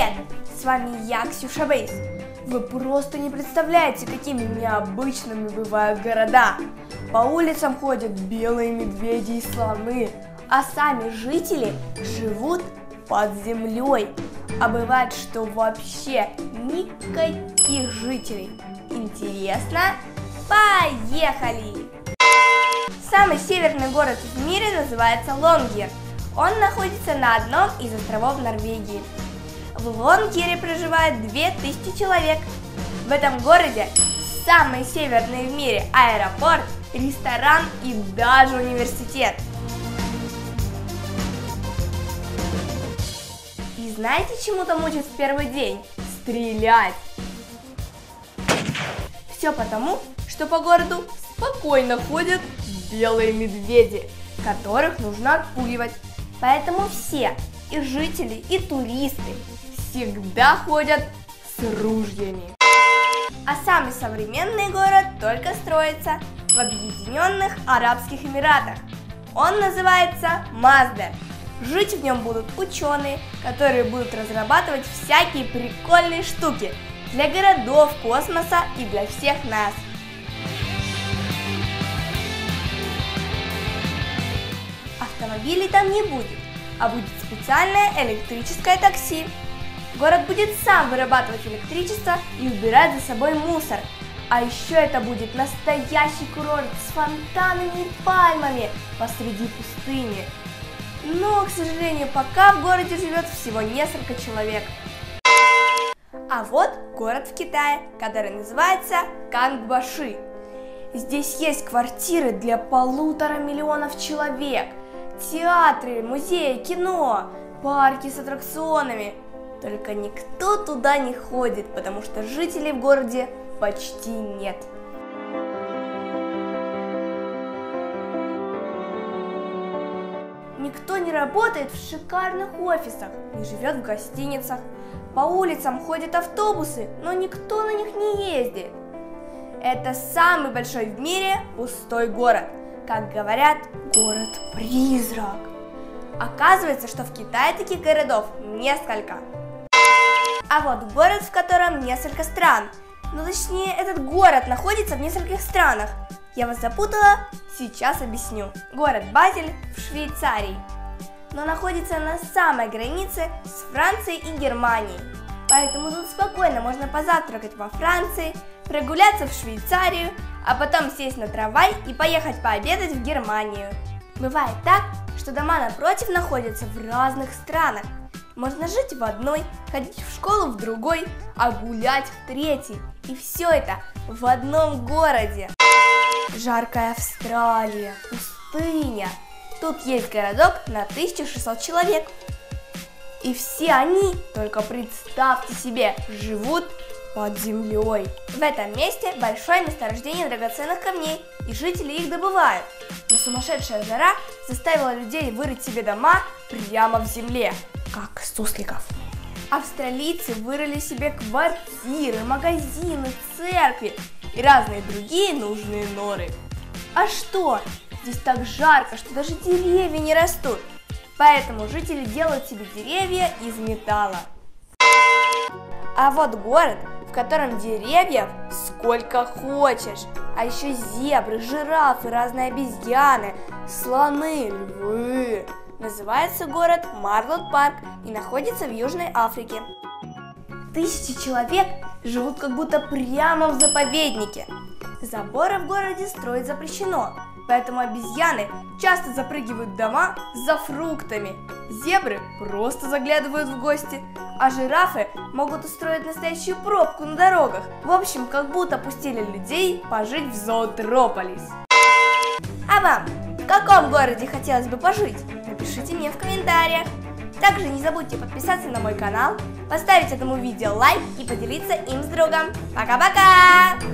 Привет! С вами я, Ксюша Бейс. Вы просто не представляете, какими необычными бывают города. По улицам ходят белые медведи и слоны, а сами жители живут под землей. А бывает, что вообще никаких жителей. Интересно? Поехали! Самый северный город в мире называется Лонгйир. Он находится на одном из островов Норвегии. В Лонгйире проживает 2000 человек. В этом городе самый северный в мире аэропорт, ресторан и даже университет. И знаете, чему там учат в первый день? Стрелять! Все потому, что по городу спокойно ходят белые медведи, которых нужно отпугивать. Поэтому все, и жители, и туристы, всегда ходят с ружьями. А самый современный город только строится в Объединенных Арабских Эмиратах. Он называется Масдар. Жить в нем будут ученые, которые будут разрабатывать всякие прикольные штуки для городов, космоса и для всех нас. Автомобилей там не будет, а будет специальное электрическое такси. Город будет сам вырабатывать электричество и убирать за собой мусор. А еще это будет настоящий курорт с фонтанами и пальмами посреди пустыни. Но, к сожалению, пока в городе живет всего несколько человек. А вот город в Китае, который называется Кангбаши. Здесь есть квартиры для 1,5 миллиона человек, театры, музеи, кино, парки с аттракционами. Только никто туда не ходит, потому что жителей в городе почти нет. Никто не работает в шикарных офисах, не живет в гостиницах. По улицам ходят автобусы, но никто на них не ездит. Это самый большой в мире пустой город. Как говорят, город-призрак. Оказывается, что в Китае таких городов несколько. А вот город, в котором несколько стран. Ну, точнее, этот город находится в нескольких странах. Я вас запутала, сейчас объясню. Город Базель в Швейцарии, но находится на самой границе с Францией и Германией. Поэтому тут спокойно можно позавтракать во Франции, прогуляться в Швейцарию, а потом сесть на трамвай и поехать пообедать в Германию. Бывает так, что дома напротив находятся в разных странах. Можно жить в одной, ходить в школу в другой, а гулять в третьей. И все это в одном городе. Жаркая Австралия, пустыня. Тут есть городок на 1600 человек. И все они, только представьте себе, живут под землей. В этом месте большое месторождение драгоценных камней, и жители их добывают. Но сумасшедшая жара заставила людей вырыть себе дома прямо в земле, как сусликов. Австралийцы вырыли себе квартиры, магазины, церкви и разные другие нужные норы. А что? Здесь так жарко, что даже деревья не растут. Поэтому жители делают себе деревья из металла. А вот город, в котором деревьев сколько хочешь. А еще зебры, жирафы, разные обезьяны, слоны, львы. Называется город Марлот-Парк и находится в Южной Африке. 1000 человек живут как будто прямо в заповеднике. Заборы в городе строить запрещено, поэтому обезьяны часто запрыгивают в дома за фруктами. Зебры просто заглядывают в гости, а жирафы могут устроить настоящую пробку на дорогах. В общем, как будто пустили людей пожить в зоотрополис. А вам в каком городе хотелось бы пожить? Напишите мне в комментариях. Также не забудьте подписаться на мой канал, поставить этому видео лайк и поделиться им с другом. Пока-пока!